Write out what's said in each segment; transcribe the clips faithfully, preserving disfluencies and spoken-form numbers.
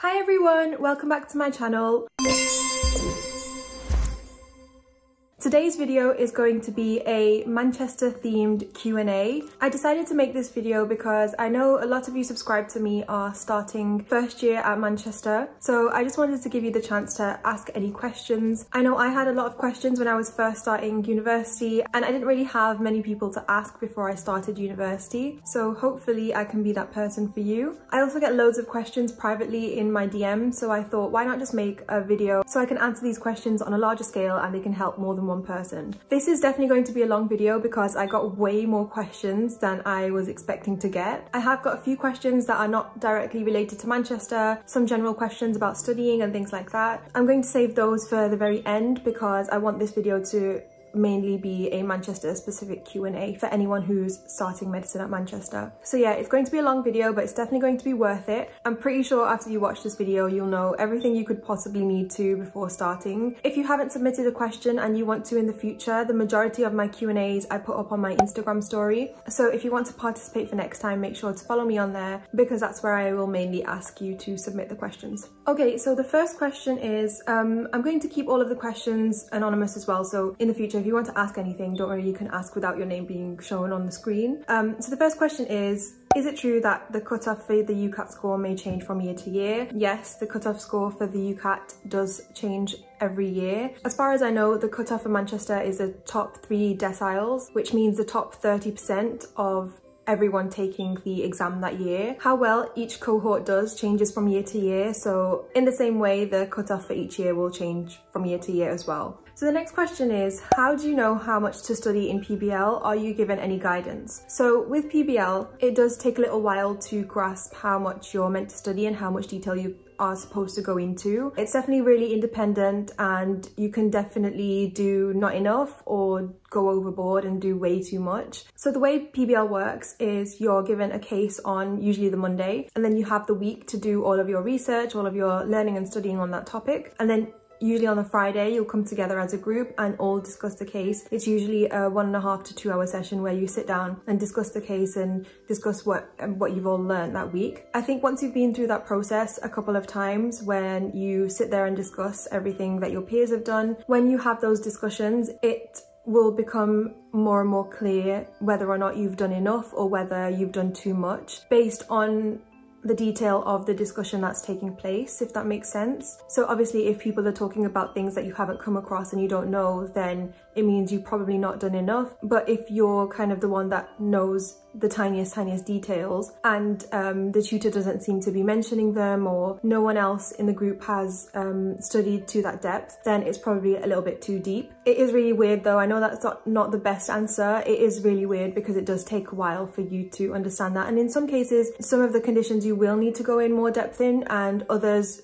Hi everyone, welcome back to my channel. Today's video is going to be a Manchester themed Q and A. I decided to make this video because I know a lot of you subscribed to me are starting first year at Manchester, so I just wanted to give you the chance to ask any questions. I know I had a lot of questions when I was first starting university and I didn't really have many people to ask before I started university, so hopefully I can be that person for you. I also get loads of questions privately in my D M, so I thought why not just make a video so I can answer these questions on a larger scale and they can help more than one person. This is definitely going to be a long video because I got way more questions than I was expecting to get. I have got a few questions that are not directly related to Manchester, some general questions about studying and things like that. I'm going to save those for the very end because I want this video to mainly be a Manchester specific Q and A for anyone who's starting medicine at Manchester. So yeah, it's going to be a long video, but it's definitely going to be worth it. I'm pretty sure after you watch this video, you'll know everything you could possibly need to before starting. If you haven't submitted a question and you want to in the future, the majority of my Q and A's I put up on my Instagram story. So if you want to participate for next time, make sure to follow me on there because that's where I will mainly ask you to submit the questions. Okay, so the first question is, um, I'm going to keep all of the questions anonymous as well. So in the future, if you want to ask anything, don't worry, you can ask without your name being shown on the screen. Um, so the first question is, is it true that the cutoff for the U CAT score may change from year to year? Yes, the cutoff score for the U CAT does change every year. As far as I know, the cutoff for Manchester is the top three deciles, which means the top thirty percent of everyone taking the exam that year. How well each cohort does changes from year to year, so in the same way the cutoff for each year will change from year to year as well. So the next question is, how do you know how much to study in P B L? Are you given any guidance? So with P B L, it does take a little while to grasp how much you're meant to study and how much detail you are supposed to go into. It's definitely really independent and you can definitely do not enough or go overboard and do way too much. So the way P B L works is you're given a case on usually the Monday, and then you have the week to do all of your research, all of your learning and studying on that topic. And then usually on the Friday, you'll come together as a group and all discuss the case. It's usually a one and a half to two hour session where you sit down and discuss the case and discuss what, what you've all learned that week. I think once you've been through that process a couple of times, when you sit there and discuss everything that your peers have done, when you have those discussions, it will become more and more clear whether or not you've done enough or whether you've done too much based on the detail of the discussion that's taking place, if that makes sense. So obviously if people are talking about things that you haven't come across and you don't know, then it means you've probably not done enough. But if you're kind of the one that knows the tiniest, tiniest details and um, the tutor doesn't seem to be mentioning them or no one else in the group has um, studied to that depth, then it's probably a little bit too deep. It is really weird though. I know that's not, not the best answer. It is really weird because it does take a while for you to understand that. And in some cases, some of the conditions you will need to go in more depth in and others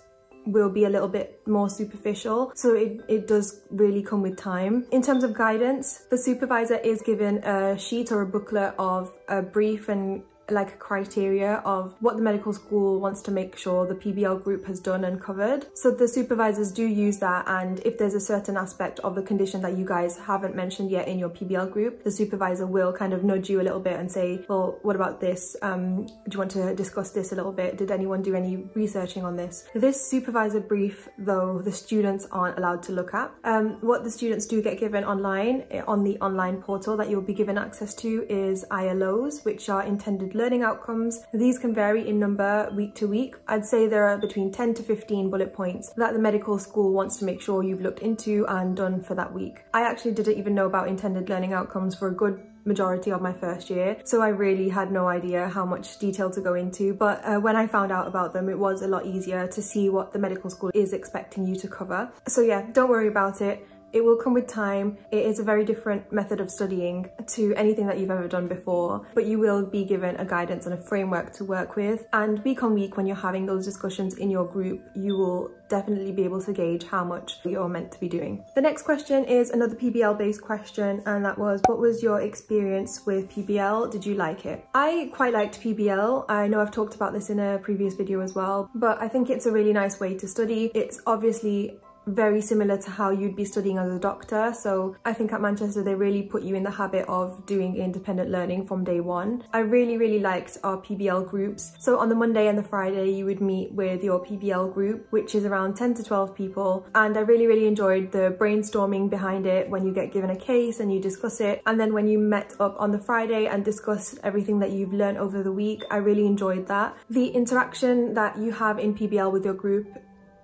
will be a little bit more superficial, so it, it does really come with time. In terms of guidance, the supervisor is given a sheet or a booklet of a brief and like criteria of what the medical school wants to make sure the P B L group has done and covered. So the supervisors do use that, and if there's a certain aspect of the condition that you guys haven't mentioned yet in your P B L group, the supervisor will kind of nudge you a little bit and say, well, what about this? Um, do you want to discuss this a little bit? Did anyone do any researching on this? This supervisor brief, though, the students aren't allowed to look at. Um, what the students do get given online, on the online portal that you'll be given access to, is I L Os, which are intended learning outcomes. These can vary in number week to week. I'd say there are between ten to fifteen bullet points that the medical school wants to make sure you've looked into and done for that week. I actually didn't even know about intended learning outcomes for a good majority of my first year, so I really had no idea how much detail to go into, but uh, when I found out about them, it was a lot easier to see what the medical school is expecting you to cover. So yeah, don't worry about it. It will come with time. It is a very different method of studying to anything that you've ever done before, but you will be given a guidance and a framework to work with. And week on week, when you're having those discussions in your group, you will definitely be able to gauge how much you're meant to be doing. The next question is another P B L based question, and that was, what was your experience with P B L? Did you like it? I quite liked P B L. I know I've talked about this in a previous video as well, but I think it's a really nice way to study. It's obviously very similar to how you'd be studying as a doctor. So I think at Manchester they really put you in the habit of doing independent learning from day one. I really really liked our P B L groups. So on the Monday and the Friday you would meet with your P B L group, which is around ten to twelve people, and I really really enjoyed the brainstorming behind it when you get given a case and you discuss it, and then when you met up on the Friday and discussed everything that you've learned over the week. I really enjoyed that. The interaction that you have in P B L with your group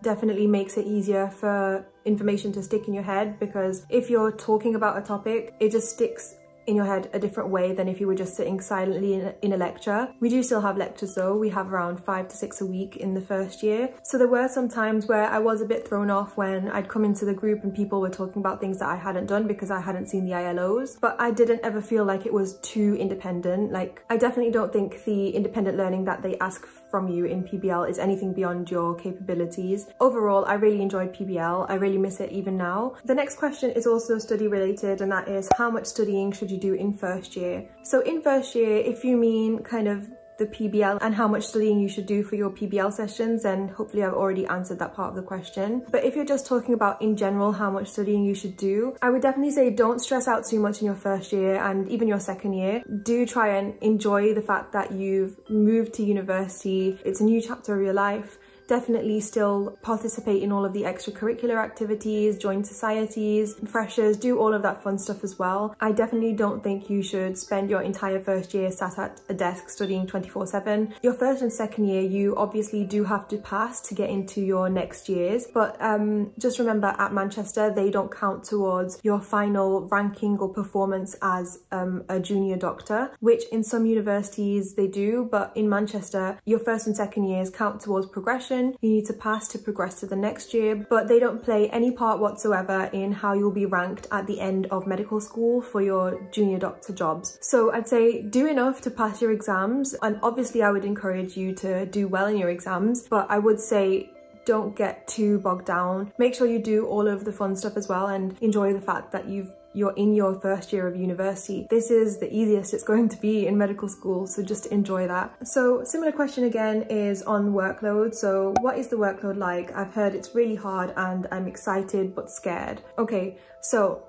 definitely makes it easier for information to stick in your head, because if you're talking about a topic, it just sticks in your head a different way than if you were just sitting silently in a, in a lecture. We do still have lectures though. We have around five to six a week in the first year. So there were some times where I was a bit thrown off when I'd come into the group and people were talking about things that I hadn't done because I hadn't seen the I L Os, but I didn't ever feel like it was too independent. Like, I definitely don't think the independent learning that they ask from you in P B L is anything beyond your capabilities. Overall, I really enjoyed P B L. I really miss it even now. The next question is also study related, and that is how much studying should you do in first year? So in first year, if you mean kind of the P B L and how much studying you should do for your P B L sessions, and hopefully I've already answered that part of the question. But if you're just talking about in general how much studying you should do, I would definitely say don't stress out too much in your first year and even your second year. Do try and enjoy the fact that you've moved to university. It's a new chapter of your life. Definitely still participate in all of the extracurricular activities, join societies, freshers, do all of that fun stuff as well. I definitely don't think you should spend your entire first year sat at a desk studying twenty-four seven. Your first and second year, you obviously do have to pass to get into your next years. But um, just remember, at Manchester, they don't count towards your final ranking or performance as um, a junior doctor, which in some universities they do. But in Manchester, your first and second years count towards progression. You need to pass to progress to the next year, but they don't play any part whatsoever in how you'll be ranked at the end of medical school for your junior doctor jobs. So I'd say do enough to pass your exams, and obviously I would encourage you to do well in your exams, but I would say don't get too bogged down. Make sure you do all of the fun stuff as well and enjoy the fact that you've you're in your first year of university. This is the easiest it's going to be in medical school, so just enjoy that. So similar question again is on workload. So what is the workload like? I've heard it's really hard and I'm excited but scared. Okay, so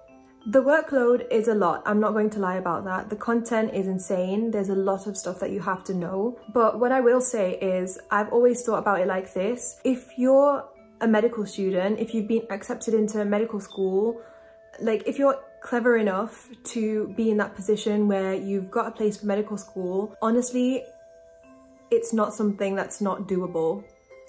the workload is a lot. I'm not going to lie about that. The content is insane. There's a lot of stuff that you have to know. But what I will say is I've always thought about it like this. If you're a medical student, if you've been accepted into medical school, like if you're clever enough to be in that position where you've got a place for medical school, honestly, it's not something that's not doable,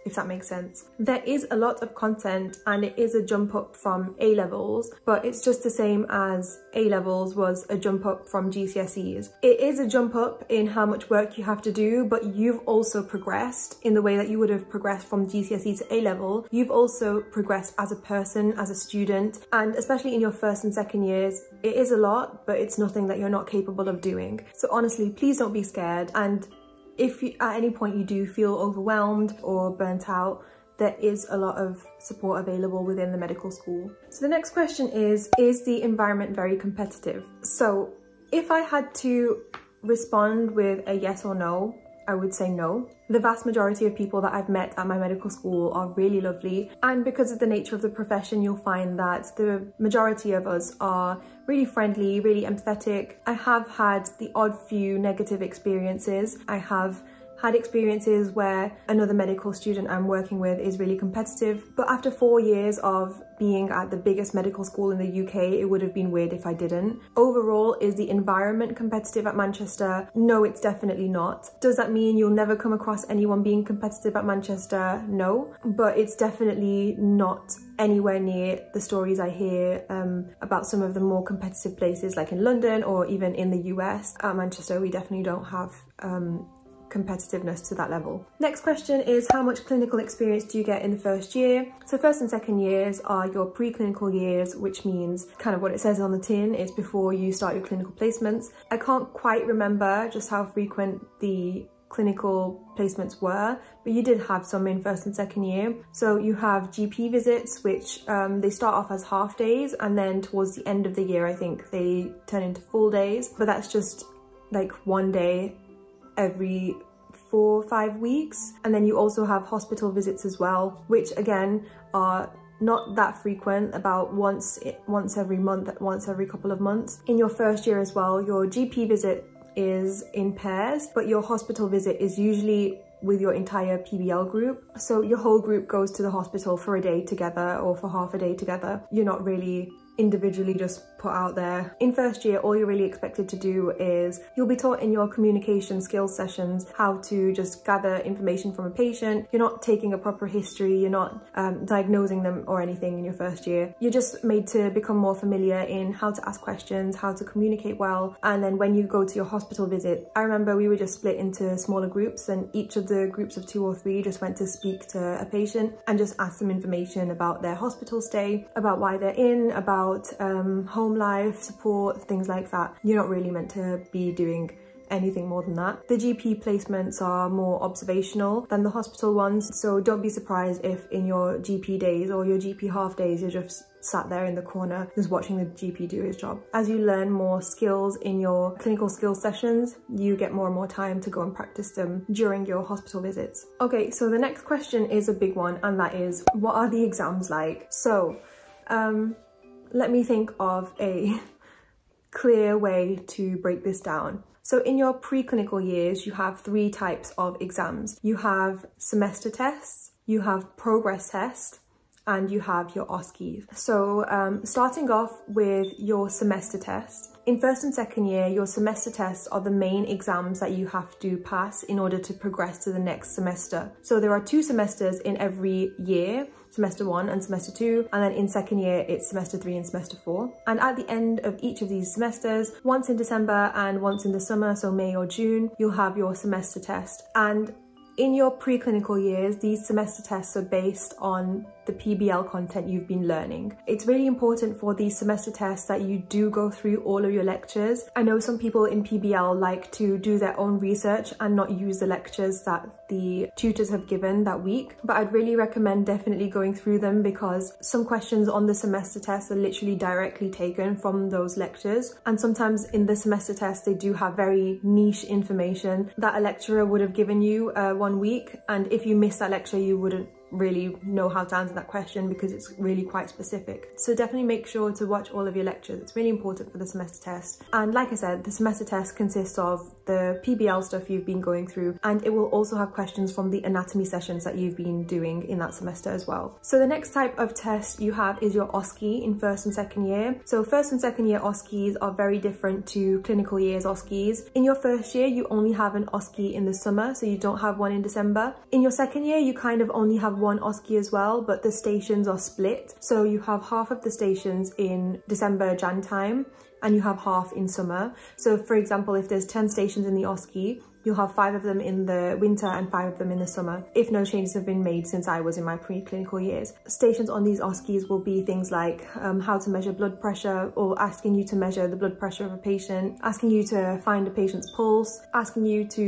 if that makes sense. There is a lot of content and it is a jump up from A levels, but it's just the same as A levels was a jump up from G C S Es. It is a jump up in how much work you have to do, but you've also progressed in the way that you would have progressed from G C S E to A level. You've also progressed as a person, as a student, and especially in your first and second years, it is a lot, but it's nothing that you're not capable of doing. So honestly, please don't be scared, and if you, at any point you do feel overwhelmed or burnt out, there is a lot of support available within the medical school. So the next question is, is the environment very competitive? So if I had to respond with a yes or no, I would say no. The vast majority of people that I've met at my medical school are really lovely, and because of the nature of the profession, you'll find that the majority of us are really friendly, really empathetic. I have had the odd few negative experiences. I have had experiences where another medical student I'm working with is really competitive, but after four years of being at the biggest medical school in the U K, it would have been weird if I didn't. Overall, is the environment competitive at Manchester? No, it's definitely not. Does that mean you'll never come across anyone being competitive at Manchester? No, but it's definitely not anywhere near the stories I hear um, about some of the more competitive places like in London or even in the U S. At Manchester, we definitely don't have um, competitiveness to that level. Next question is how much clinical experience do you get in the first year? So first and second years are your preclinical years, which means kind of what it says on the tin, it's before you start your clinical placements. I can't quite remember just how frequent the clinical placements were, but you did have some in first and second year. So you have G P visits, which um, they start off as half days, and then towards the end of the year, I think they turn into full days, but that's just like one day every four or five weeks. And then you also have hospital visits as well, which again are not that frequent, about once once every month, once every couple of months. In your first year as well, your G P visit is in pairs, but your hospital visit is usually with your entire P B L group. So your whole group goes to the hospital for a day together or for half a day together. You're not really individually just put out there. In first year, all you're really expected to do is you'll be taught in your communication skills sessions how to just gather information from a patient. You're not taking a proper history, you're not um, diagnosing them or anything in your first year. You're just made to become more familiar in how to ask questions, how to communicate well. And then when you go to your hospital visit, I remember we were just split into smaller groups, and each of the groups of two or three just went to speak to a patient and just ask them information about their hospital stay, about why they're in, about Um, home life, support, things like that. You're not really meant to be doing anything more than that. The G P placements are more observational than the hospital ones, so don't be surprised if in your G P days or your G P half days you're just sat there in the corner just watching the G P do his job. As you learn more skills in your clinical skills sessions, you get more and more time to go and practice them during your hospital visits. Okay, so the next question is a big one, and that is, what are the exams like? So, um, let me think of a clear way to break this down. So in your preclinical years, you have three types of exams. You have semester tests, you have progress tests, and you have your O S C Es. So um, starting off with your semester test. In first and second year, your semester tests are the main exams that you have to pass in order to progress to the next semester. So there are two semesters in every year, semester one and semester two, and then in second year it's semester three and semester four. And at the end of each of these semesters, once in December and once in the summer, so May or June, you'll have your semester test. And in your preclinical years, these semester tests are based on the P B L content you've been learning. It's really important for these semester tests that you do go through all of your lectures. I know some people in P B L like to do their own research and not use the lectures that the tutors have given that week, but I'd really recommend definitely going through them, because some questions on the semester tests are literally directly taken from those lectures, and sometimes in the semester tests they do have very niche information that a lecturer would have given you uh, one week, and if you miss that lecture you wouldn't really know how to answer that question because it's really quite specific. So definitely make sure to watch all of your lectures. It's really important for the semester test. And like I said, the semester test consists of the P B L stuff you've been going through, and it will also have questions from the anatomy sessions that you've been doing in that semester as well. So the next type of test you have is your O S C E in first and second year. So first and second year O S C Es are very different to clinical years O S C Es. In your first year, you only have an O S C E in the summer, so you don't have one in December. In your second year, you kind of only have one O S C E as well, but the stations are split. So you have half of the stations in December, Jan time, and you have half in summer. So for example, if there's ten stations in the O S C E, you'll have five of them in the winter and five of them in the summer, if no changes have been made since I was in my preclinical years. Stations on these O S C Es will be things like um, how to measure blood pressure, or asking you to measure the blood pressure of a patient, asking you to find a patient's pulse, asking you to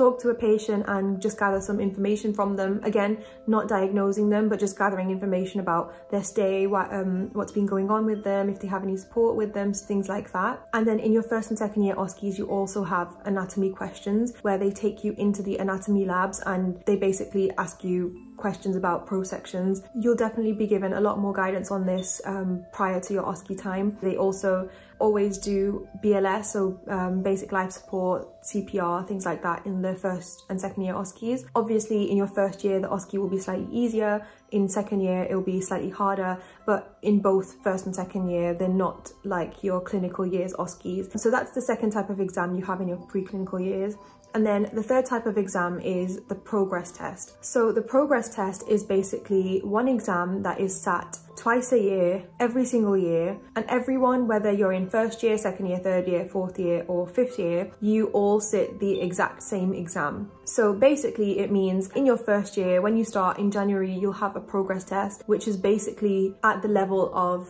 talk to a patient and just gather some information from them. Again, not diagnosing them, but just gathering information about their stay, what, um, what's been going on with them, if they have any support with them, things like that. And then in your first and second year O S C Es, you also have anatomy questions, where they take you into the anatomy labs and they basically ask you questions about prosections. You'll definitely be given a lot more guidance on this um, prior to your O S C E time. They also always do B L S, so um, basic life support, C P R, things like that in the first and second year O S C Es. Obviously in your first year the O S C E will be slightly easier, in second year it'll be slightly harder, but in both first and second year they're not like your clinical years O S C Es. So that's the second type of exam you have in your preclinical years. And then the third type of exam is the progress test. So the progress test is basically one exam that is sat twice a year, every single year, and everyone, whether you're in first year, second year, third year, fourth year, or fifth year, you all sit the exact same exam. So basically it means in your first year, when you start in January, you'll have a progress test, which is basically at the level of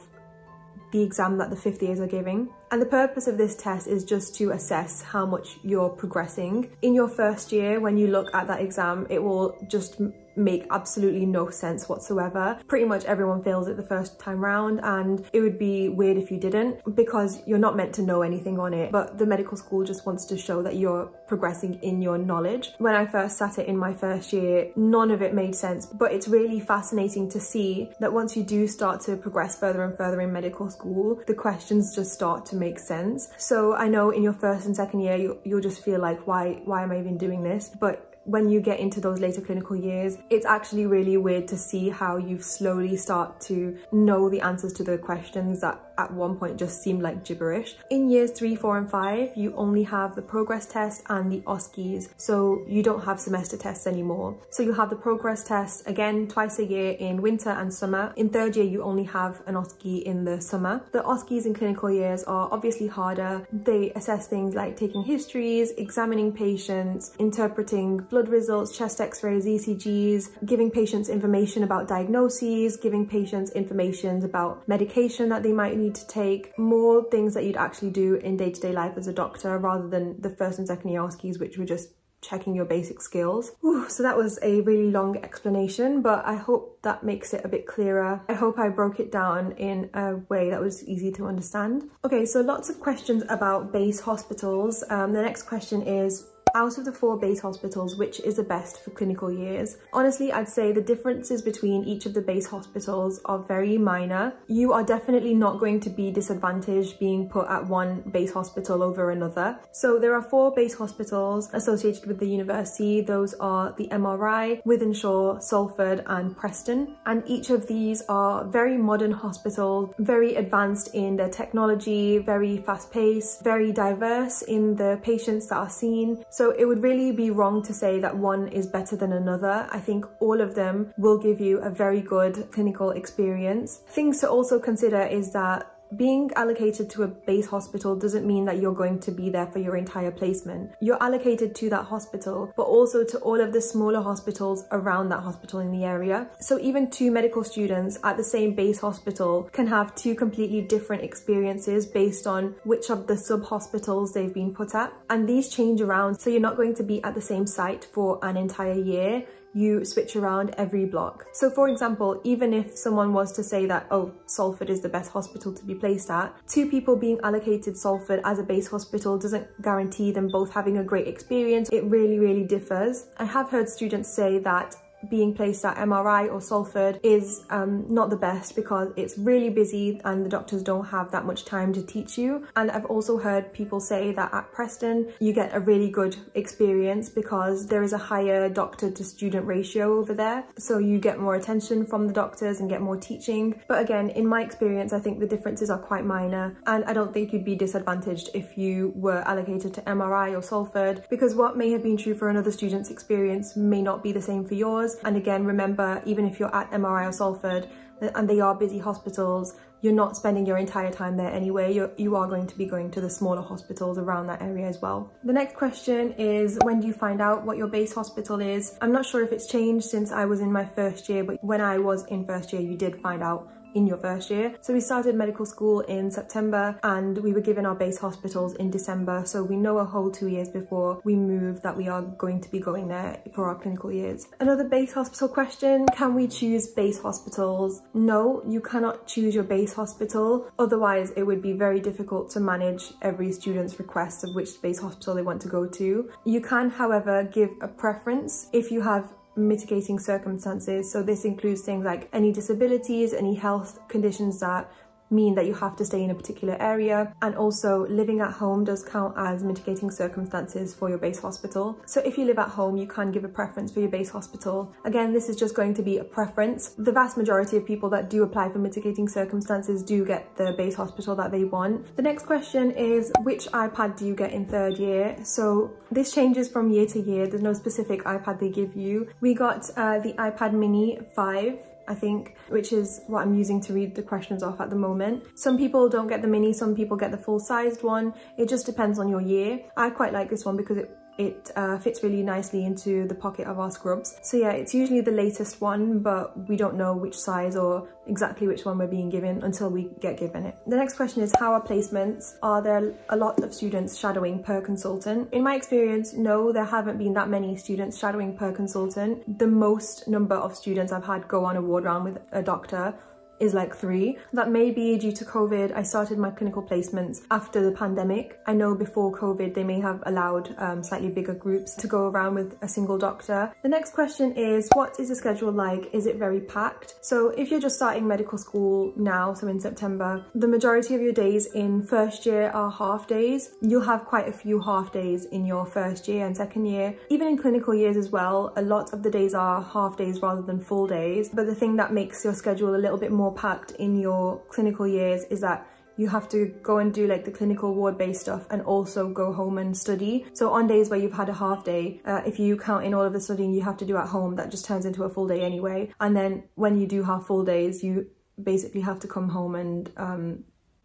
the exam that the fifth years are giving. And the purpose of this test is just to assess how much you're progressing. In your first year, when you look at that exam, it will just make absolutely no sense whatsoever. Pretty much everyone fails it the first time round, and it would be weird if you didn't, because you're not meant to know anything on it, but the medical school just wants to show that you're progressing in your knowledge. When I first sat it in my first year, none of it made sense, but it's really fascinating to see that once you do start to progress further and further in medical school, the questions just start to make sense. So I know in your first and second year, you, you'll just feel like, why, why am I even doing this? But when you get into those later clinical years, it's actually really weird to see how you slowly start to know the answers to the questions that at one point just seemed like gibberish. In years three, four and five, you only have the progress test and the O S C Es, so you don't have semester tests anymore. So you have the progress tests again twice a year in winter and summer. In third year, you only have an O S C E in the summer. The O S C Es in clinical years are obviously harder. They assess things like taking histories, examining patients, interpreting blood results, chest x-rays, E C Gs, giving patients information about diagnoses, giving patients information about medication that they might need to take, more things that you'd actually do in day-to-day life as a doctor, rather than the first and second year O S C Es, which were just checking your basic skills. Ooh, so that was a really long explanation, but I hope that makes it a bit clearer. I hope I broke it down in a way that was easy to understand. Okay, so lots of questions about base hospitals. Um, the next question is, out of the four base hospitals, which is the best for clinical years? Honestly, I'd say the differences between each of the base hospitals are very minor. You are definitely not going to be disadvantaged being put at one base hospital over another. So there are four base hospitals associated with the university. Those are the M R I, Wythenshawe, Salford and Preston. And each of these are very modern hospitals, very advanced in their technology, very fast-paced, very diverse in the patients that are seen. So So it would really be wrong to say that one is better than another. I think all of them will give you a very good clinical experience. Things to also consider is that being allocated to a base hospital doesn't mean that you're going to be there for your entire placement. You're allocated to that hospital, but also to all of the smaller hospitals around that hospital in the area. So even two medical students at the same base hospital can have two completely different experiences based on which of the sub-hospitals they've been put at. And these change around, so you're not going to be at the same site for an entire year. You switch around every block. So for example, even if someone was to say that, oh, Salford is the best hospital to be placed at, two people being allocated Salford as a base hospital doesn't guarantee them both having a great experience. It really, really differs. I have heard students say that being placed at M R I or Salford is um, not the best because it's really busy and the doctors don't have that much time to teach you. And I've also heard people say that at Preston you get a really good experience because there is a higher doctor to student ratio over there, so you get more attention from the doctors and get more teaching. But again, in my experience, I think the differences are quite minor, and I don't think you'd be disadvantaged if you were allocated to M R I or Salford, because what may have been true for another student's experience may not be the same for yours. And again, remember, even if you're at M R I or Salford, and they are busy hospitals, you're not spending your entire time there anyway. You're, you are going to be going to the smaller hospitals around that area as well. The next question is, when do you find out what your base hospital is? I'm not sure if it's changed since I was in my first year, but when I was in first year, you did find out in your first year. So we started medical school in September and we were given our base hospitals in December. So we know a whole two years before we move that we are going to be going there for our clinical years. Another base hospital question, can we choose base hospitals? No, you cannot choose your base hospital. Otherwise, it would be very difficult to manage every student's request of which base hospital they want to go to. You can, however, give a preference if you have mitigating circumstances. So this includes things like any disabilities, any health conditions that mean that you have to stay in a particular area, and also living at home does count as mitigating circumstances for your base hospital. So if you live at home, you can give a preference for your base hospital. Again, this is just going to be a preference. The vast majority of people that do apply for mitigating circumstances do get the base hospital that they want. The next question is, which iPad do you get in third year? So this changes from year to year. There's no specific iPad they give you. We got uh, the iPad Mini five, I think, which is what I'm using to read the questions off at the moment. Some people don't get the mini, some people get the full-sized one. It just depends on your year. I quite like this one because it it uh, fits really nicely into the pocket of our scrubs. So yeah, it's usually the latest one, but we don't know which size or exactly which one we're being given until we get given it. The next question is, how are placements? Are there a lot of students shadowing per consultant? In my experience, no, there haven't been that many students shadowing per consultant. The most number of students I've had go on a ward round with a doctor is like three. That may be due to COVID. I started my clinical placements after the pandemic. I know before COVID they may have allowed um, slightly bigger groups to go around with a single doctor. The next question is, what is the schedule like? Is it very packed? So if you're just starting medical school now, so in September, the majority of your days in first year are half days. You'll have quite a few half days in your first year and second year. Even in clinical years as well, a lot of the days are half days rather than full days. But the thing that makes your schedule a little bit more more packed in your clinical years is that you have to go and do like the clinical ward-based stuff and also go home and study. So on days where you've had a half day, uh, if you count in all of the studying you have to do at home, that just turns into a full day anyway. And then when you do have full days, you basically have to come home and um,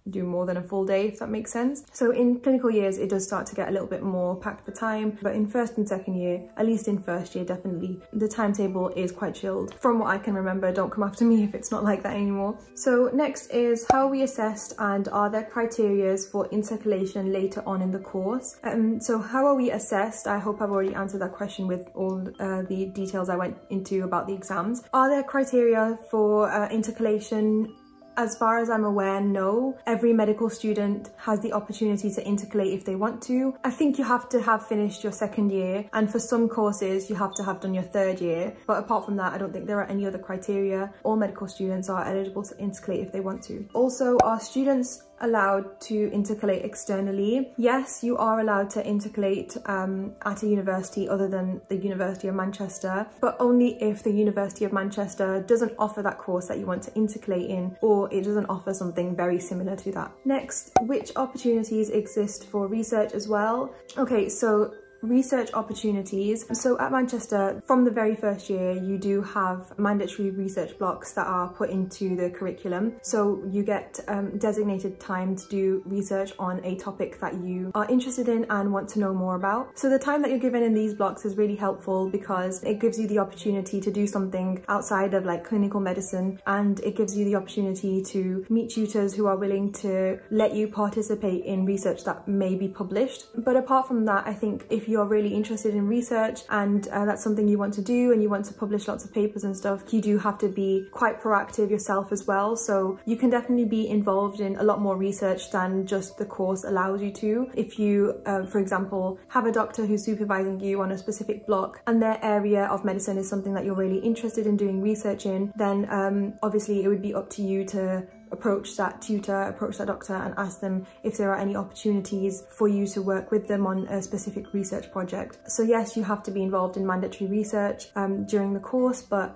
do more than a full day, if that makes sense. So in clinical years it does start to get a little bit more packed for time, but in first and second year, at least in first year definitely, the timetable is quite chilled from what I can remember. Don't come after me if it's not like that anymore. So next is, how are we assessed and are there criterias for intercalation later on in the course? Um, so how are we assessed? I hope I've already answered that question with all uh, the details I went into about the exams. Are there criteria for uh, intercalation? As far as I'm aware, no. Every medical student has the opportunity to intercalate if they want to. I think you have to have finished your second year, and for some courses you have to have done your third year. But apart from that, I don't think there are any other criteria. All medical students are eligible to intercalate if they want to. Also, are students allowed to intercalate externally? Yes, you are allowed to intercalate um, at a university other than the University of Manchester, but only if the University of Manchester doesn't offer that course that you want to intercalate in, or it doesn't offer something very similar to that. Next, which opportunities exist for research as well? Okay, so research opportunities. So at Manchester, from the very first year, you do have mandatory research blocks that are put into the curriculum. So you get um, designated time to do research on a topic that you are interested in and want to know more about. So the time that you're given in these blocks is really helpful because it gives you the opportunity to do something outside of like clinical medicine, and it gives you the opportunity to meet tutors who are willing to let you participate in research that may be published. But apart from that, I think if you're really interested in research and uh, that's something you want to do and you want to publish lots of papers and stuff, you do have to be quite proactive yourself as well. So you can definitely be involved in a lot more research than just the course allows you to. If you, uh, for example, have a doctor who's supervising you on a specific block and their area of medicine is something that you're really interested in doing research in, then um, obviously it would be up to you to approach that tutor, approach that doctor and ask them if there are any opportunities for you to work with them on a specific research project. So yes, you have to be involved in mandatory research um, during the course, but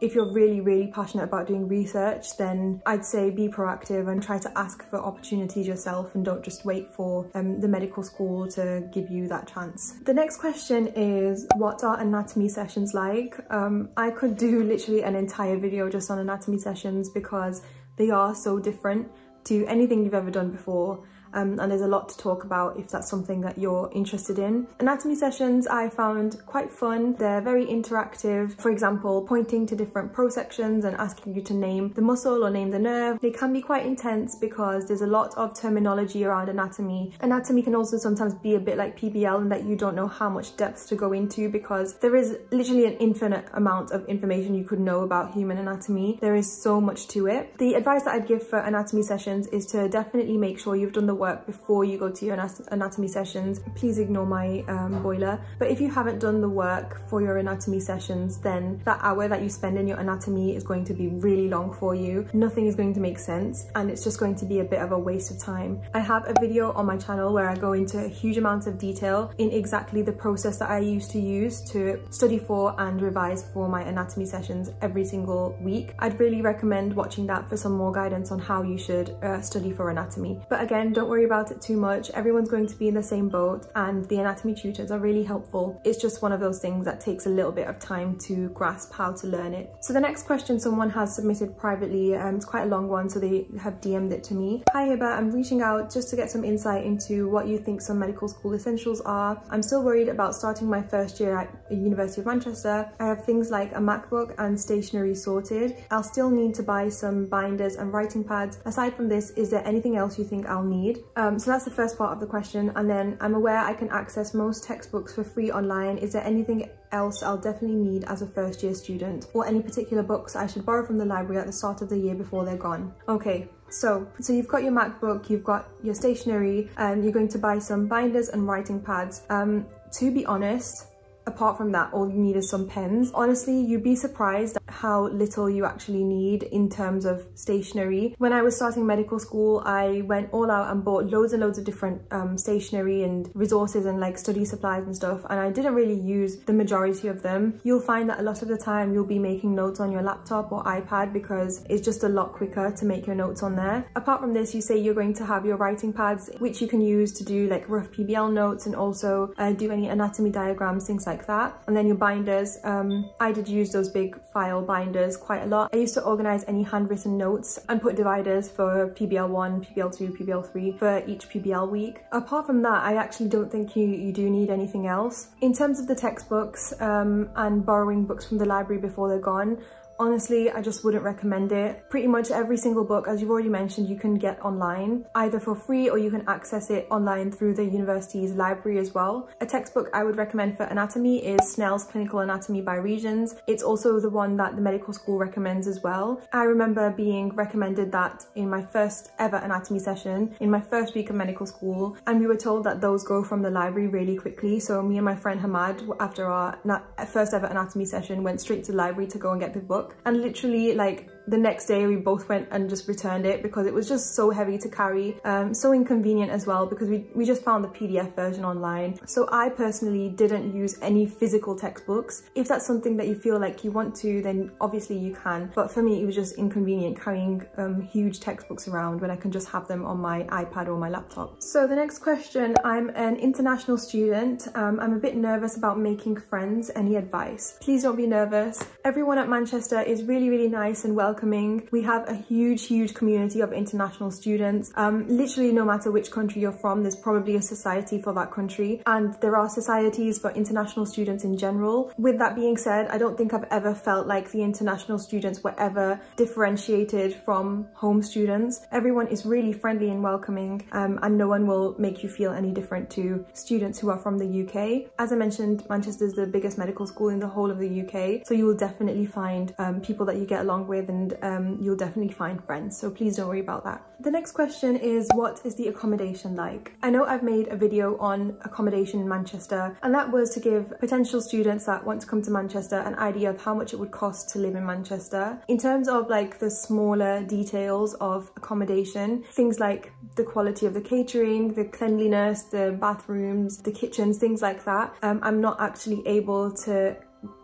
if you're really, really passionate about doing research, then I'd say be proactive and try to ask for opportunities yourself and don't just wait for um, the medical school to give you that chance. The next question is, what are anatomy sessions like? Um, I could do literally an entire video just on anatomy sessions because they are so different to anything you've ever done before, um, and there's a lot to talk about if that's something that you're interested in. Anatomy sessions I found quite fun. They're very interactive. For example, pointing to different prosections and asking you to name the muscle or name the nerve. They can be quite intense because there's a lot of terminology around anatomy. Anatomy can also sometimes be a bit like P B L in that you don't know how much depth to go into because there is literally an infinite amount of information you could know about human anatomy. There is so much to it. The advice that I'd give for anatomy sessions is to definitely make sure you've done the work before you go to your anatomy sessions. Please ignore my um, boiler. But if you haven't done the work for your anatomy sessions, then that hour that you spend in your anatomy is going to be really long for you. Nothing is going to make sense and it's just going to be a bit of a waste of time. I have a video on my channel where I go into a huge amount of detail in exactly the process that I used to use to study for and revise for my anatomy sessions every single week. I'd really recommend watching that for some more guidance on how you should uh, study for anatomy. But again, don't worry about it too much. Everyone's going to be in the same boat and the anatomy tutors are really helpful. It's just one of those things that takes a little bit of time to grasp how to learn it. So the next question someone has submitted privately, um, it's quite a long one, so they have D M'd it to me. Hi Jaber, I'm reaching out just to get some insight into what you think some medical school essentials are. I'm still worried about starting my first year at the University of Manchester. I have things like a MacBook and stationery sorted. I'll still need to buy some binders and writing pads. Aside from this, is there anything else you think I'll need? Um, so that's the first part of the question. And then I'm aware I can access most textbooks for free online. Is there anything else I'll definitely need as a first year student, or any particular books I should borrow from the library at the start of the year before they're gone? Okay. So, so you've got your MacBook, you've got your stationery, and you're going to buy some binders and writing pads. Um, to be honest, apart from that, all you need is some pens. Honestly, you'd be surprised at how little you actually need in terms of stationery. When I was starting medical school, I went all out and bought loads and loads of different um, stationery and resources and like study supplies and stuff, and I didn't really use the majority of them. You'll find that a lot of the time you'll be making notes on your laptop or iPad because it's just a lot quicker to make your notes on there. Apart from this, you say you're going to have your writing pads, which you can use to do like rough P B L notes and also uh, do any anatomy diagrams, things like like that. And then your binders, um, I did use those big file binders quite a lot. I used to organise any handwritten notes and put dividers for P B L one, P B L two, P B L three for each P B L week. Apart from that, I actually don't think you, you do need anything else. In terms of the textbooks um, and borrowing books from the library before they're gone, honestly, I just wouldn't recommend it. Pretty much every single book, as you've already mentioned, you can get online, either for free or you can access it online through the university's library as well. A textbook I would recommend for anatomy is Snell's Clinical Anatomy by Regions. It's also the one that the medical school recommends as well. I remember being recommended that in my first ever anatomy session, in my first week of medical school, and we were told that those go from the library really quickly. So me and my friend Hamad, after our first ever anatomy session, went straight to the library to go and get the book. And literally, like, the next day we both went and just returned it because it was just so heavy to carry, um, so inconvenient as well because we, we just found the P D F version online. So I personally didn't use any physical textbooks. If that's something that you feel like you want to, then obviously you can, but for me it was just inconvenient carrying um, huge textbooks around when I can just have them on my iPad or my laptop. So the next question, I'm an international student, um, I'm a bit nervous about making friends, any advice? Please don't be nervous. Everyone at Manchester is really really nice and welcoming. Welcoming. We have a huge, huge community of international students. Um, literally, no matter which country you're from, there's probably a society for that country, and there are societies for international students in general. With that being said, I don't think I've ever felt like the international students were ever differentiated from home students. Everyone is really friendly and welcoming, um, and no one will make you feel any different to students who are from the U K. As I mentioned, Manchester is the biggest medical school in the whole of the U K, so you will definitely find um, people that you get along with, and and um, you'll definitely find friends, so please don't worry about that. The next question is, what is the accommodation like? I know I've made a video on accommodation in Manchester, and that was to give potential students that want to come to Manchester an idea of how much it would cost to live in Manchester. In terms of like the smaller details of accommodation, things like the quality of the catering, the cleanliness, the bathrooms, the kitchens, things like that, um, I'm not actually able to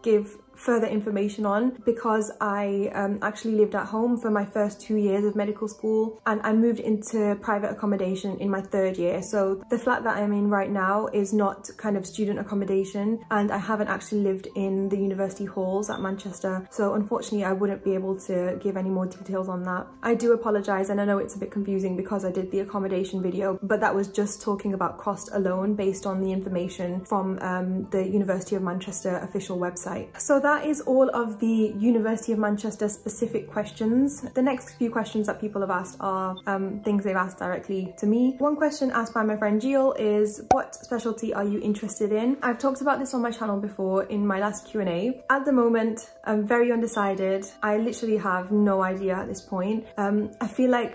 give further information on because I um, actually lived at home for my first two years of medical school, and I moved into private accommodation in my third year. So the flat that I'm in right now is not kind of student accommodation, and I haven't actually lived in the university halls at Manchester, so unfortunately I wouldn't be able to give any more details on that. I do apologise, and I know it's a bit confusing because I did the accommodation video, but that was just talking about cost alone based on the information from um, the University of Manchester official website. So that That is all of the University of Manchester specific questions. The next few questions that people have asked are um, things they've asked directly to me. One question asked by my friend Jill is, what specialty are you interested in? I've talked about this on my channel before in my last Q and A. At the moment, I'm very undecided. I literally have no idea at this point. Um, I feel like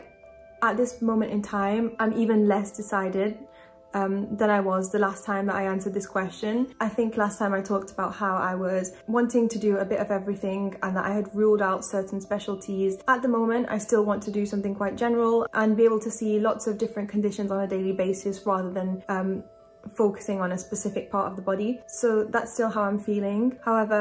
at this moment in time, I'm even less decided Um, than I was the last time that I answered this question. I think last time I talked about how I was wanting to do a bit of everything and that I had ruled out certain specialties. At the moment, I still want to do something quite general and be able to see lots of different conditions on a daily basis rather than um, focusing on a specific part of the body. So that's still how I'm feeling. However,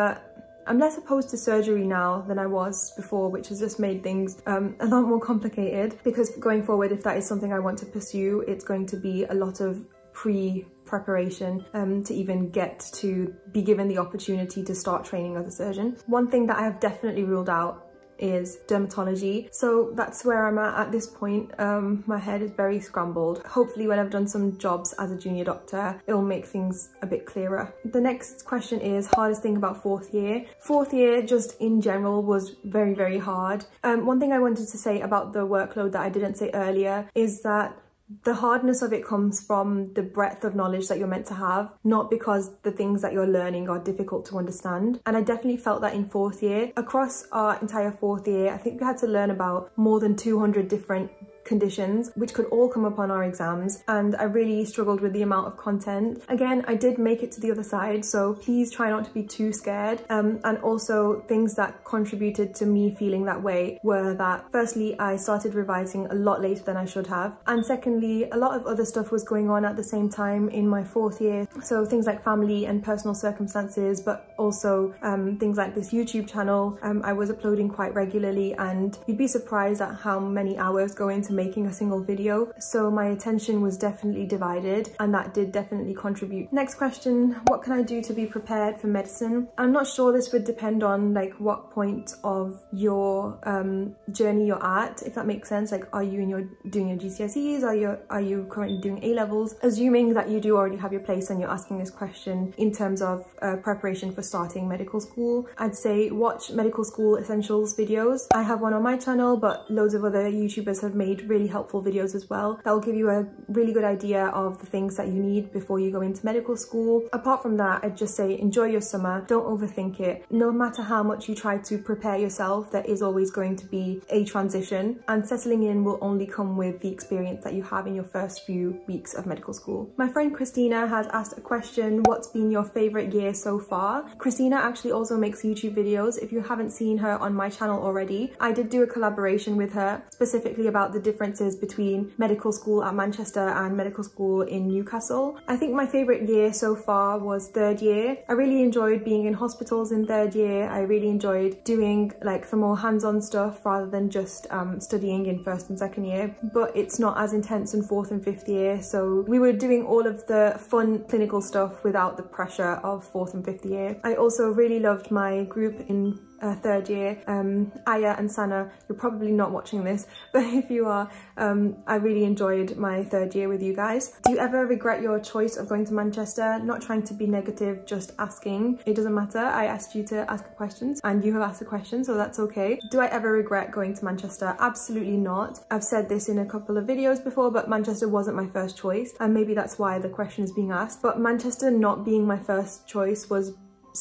I'm less opposed to surgery now than I was before, which has just made things um, a lot more complicated, because going forward, if that is something I want to pursue, it's going to be a lot of pre-preparation um, to even get to be given the opportunity to start training as a surgeon. One thing that I have definitely ruled out is dermatology. So that's where I'm at at this point. Um, my head is very scrambled. Hopefully when I've done some jobs as a junior doctor, it'll make things a bit clearer. The next question is hardest thing about fourth year. Fourth year just in general was very, very hard. Um, one thing I wanted to say about the workload that I didn't say earlier is that the hardness of it comes from the breadth of knowledge that you're meant to have, not because the things that you're learning are difficult to understand. And I definitely felt that in fourth year. Across our entire fourth year, I think we had to learn about more than two hundred different conditions, which could all come up on our exams, and I really struggled with the amount of content. Again, I did make it to the other side, so please try not to be too scared. Um, and also, things that contributed to me feeling that way were that, firstly, I started revising a lot later than I should have, and secondly, a lot of other stuff was going on at the same time in my fourth year, so things like family and personal circumstances, but also um, things like this YouTube channel. Um, I was uploading quite regularly, and you'd be surprised at how many hours go into making a single video, so my attention was definitely divided, and that did definitely contribute. Next question, what can I do to be prepared for medicine? I'm not sure, this would depend on like what point of your um, journey you're at, if that makes sense. Like, are you in your doing your G C S Es? Are you are you currently doing A levels? Assuming that you do already have your place and you're asking this question in terms of uh, preparation for starting medical school, I'd say watch medical school essentials videos. I have one on my channel, but loads of other YouTubers have made really helpful videos as well. That'll give you a really good idea of the things that you need before you go into medical school. Apart from that, I'd just say enjoy your summer, don't overthink it. No matter how much you try to prepare yourself, there is always going to be a transition, and settling in will only come with the experience that you have in your first few weeks of medical school. My friend Christina has asked a question, what's been your favourite year so far? Christina actually also makes YouTube videos. If you haven't seen her on my channel already, I did do a collaboration with her specifically about the differences between medical school at Manchester and medical school in Newcastle. I think my favourite year so far was third year. I really enjoyed being in hospitals in third year. I really enjoyed doing like the more hands-on stuff rather than just um, studying in first and second year, but it's not as intense in fourth and fifth year, so we were doing all of the fun clinical stuff without the pressure of fourth and fifth year. I also really loved my group in Uh, third year. um, Aya and Sana, you're probably not watching this, but if you are, um, I really enjoyed my third year with you guys. Do you ever regret your choice of going to Manchester? Not trying to be negative, just asking. It doesn't matter, I asked you to ask questions and you have asked a question, so that's okay. Do I ever regret going to Manchester? Absolutely not. I've said this in a couple of videos before, but Manchester wasn't my first choice, and maybe that's why the question is being asked, but Manchester not being my first choice was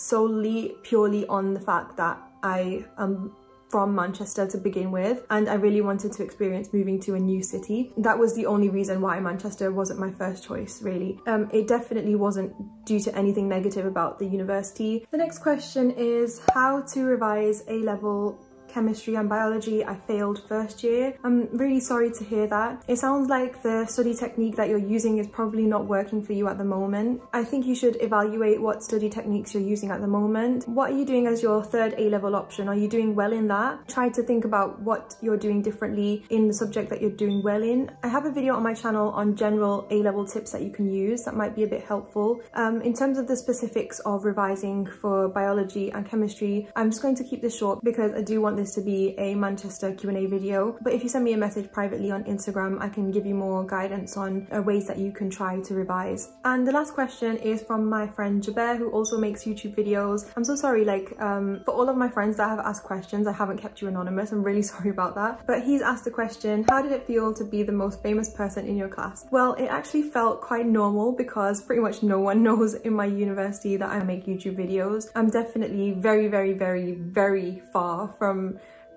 solely purely on the fact that I am from Manchester to begin with, and I really wanted to experience moving to a new city. That was the only reason why Manchester wasn't my first choice, really. Um, it definitely wasn't due to anything negative about the university. The next question is how to revise A level chemistry and biology. I failed first year. I'm really sorry to hear that. It sounds like the study technique that you're using is probably not working for you at the moment. I think you should evaluate what study techniques you're using at the moment. What are you doing as your third A level option? Are you doing well in that? Try to think about what you're doing differently in the subject that you're doing well in. I have a video on my channel on general A level tips that you can use that might be a bit helpful. Um, in terms of the specifics of revising for biology and chemistry, I'm just going to keep this short because I do want this to be a Manchester Q and A video, but if you send me a message privately on Instagram, I can give you more guidance on uh, ways that you can try to revise. And the last question is from my friend Jaber, who also makes YouTube videos. I'm so sorry, like um, for all of my friends that have asked questions, I haven't kept you anonymous. I'm really sorry about that. But he's asked the question, how did it feel to be the most famous person in your class? Well, it actually felt quite normal because pretty much no one knows in my university that I make YouTube videos. I'm definitely very, very, very, very far from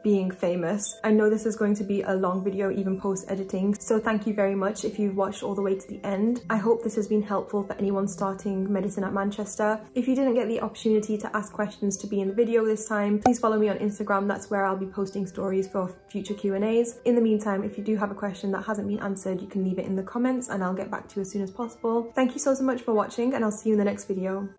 being famous. I know this is going to be a long video, even post-editing, so thank you very much if you've watched all the way to the end. I hope this has been helpful for anyone starting medicine at Manchester. If you didn't get the opportunity to ask questions to be in the video this time, please follow me on Instagram. That's where I'll be posting stories for future Q and A's. In the meantime, if you do have a question that hasn't been answered, you can leave it in the comments and I'll get back to you as soon as possible. Thank you so, so much for watching, and I'll see you in the next video.